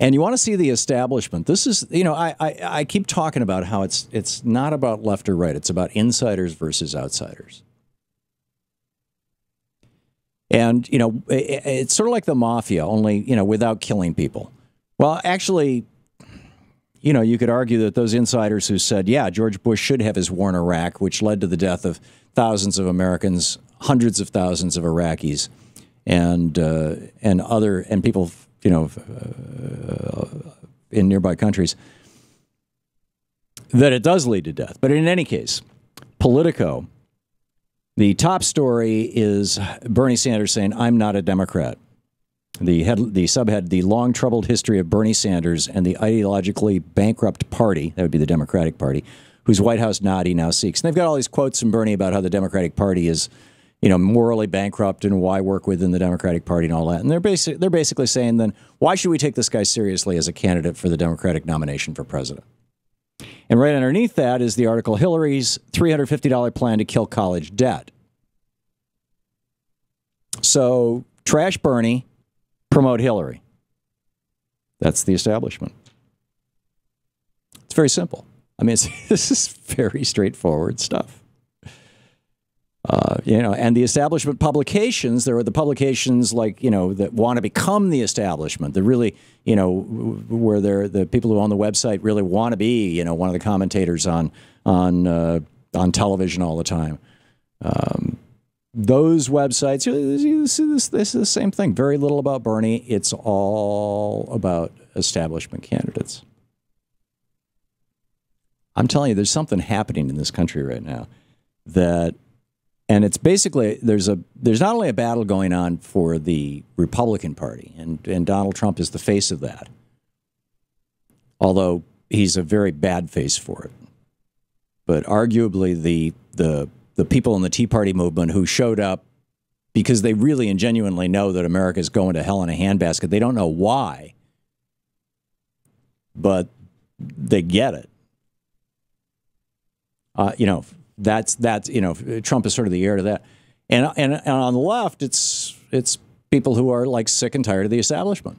And you want to see the establishment. This is, you know, I keep talking about how it's not about left or right. It's about insiders versus outsiders. And, you know, it's sort of like the mafia, only, you know, without killing people. Well, actually, you know, you could argue that those insiders who said, yeah, George Bush should have his war in Iraq, which led to the death of thousands of Americans, hundreds of thousands of Iraqis, and other, and people, you know, in nearby countries, that it does lead to death. But in any case, Politico, the top story is Bernie Sanders saying, I'm not a Democrat. The subhead, the long troubled history of Bernie Sanders and the ideologically bankrupt party, that would be the Democratic Party, whose White House nod he now seeks. And they've got all these quotes from Bernie about how the Democratic Party is, you know, morally bankrupt and why work within the Democratic Party and all that. And they're basically saying then, why should we take this guy seriously as a candidate for the Democratic nomination for president? And right underneath that is the article, Hillary's $350 plan to kill college debt. So trash Bernie, promote Hillary. That's the establishment. It's very simple. I mean, this is very straightforward stuff. You know, and the establishment publications, there are the publications like, you know, that want to become the establishment, that really, you know, where they're the people who own the website really want to be, you know, one of the commentators on television all the time. Those websites, this is the same thing. Very little about Bernie. It's all about establishment candidates. I'm telling you, there's something happening in this country right now that. And it's basically, there's not only a battle going on for the Republican Party, and Donald Trump is the face of that, although he's a very bad face for it. But arguably the people in the Tea Party movement who showed up because they really and genuinely know that America is going to hell in a handbasket, they don't know why, but they get it. You know, That's you know, Trump is sort of the heir to that, and on the left it's people who are like sick and tired of the establishment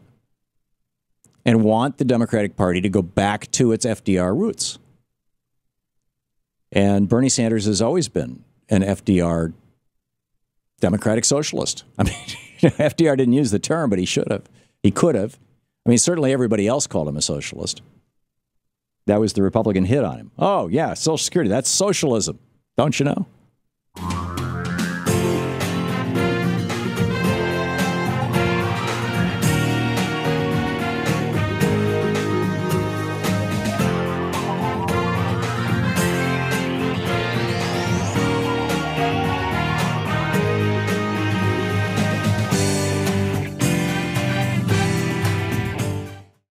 and want the Democratic Party to go back to its FDR roots. And Bernie Sanders has always been an FDR democratic socialist. I mean, FDR didn't use the term, but he should have. He could have. I mean, certainly everybody else called him a socialist. That was the Republican hit on him. Oh yeah, Social Security, that's socialism. Don't you know?